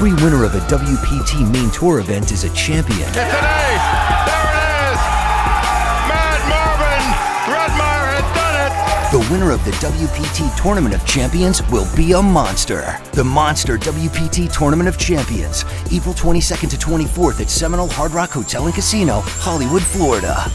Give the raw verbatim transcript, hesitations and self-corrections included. Every winner of a W P T main tour event is a champion. It's an ace! There it is! Matt Marvin Redmire has done it! The winner of the W P T Tournament of Champions will be a monster. The Monster W P T Tournament of Champions, April twenty-second to twenty-fourth at Seminole Hard Rock Hotel and Casino, Hollywood, Florida.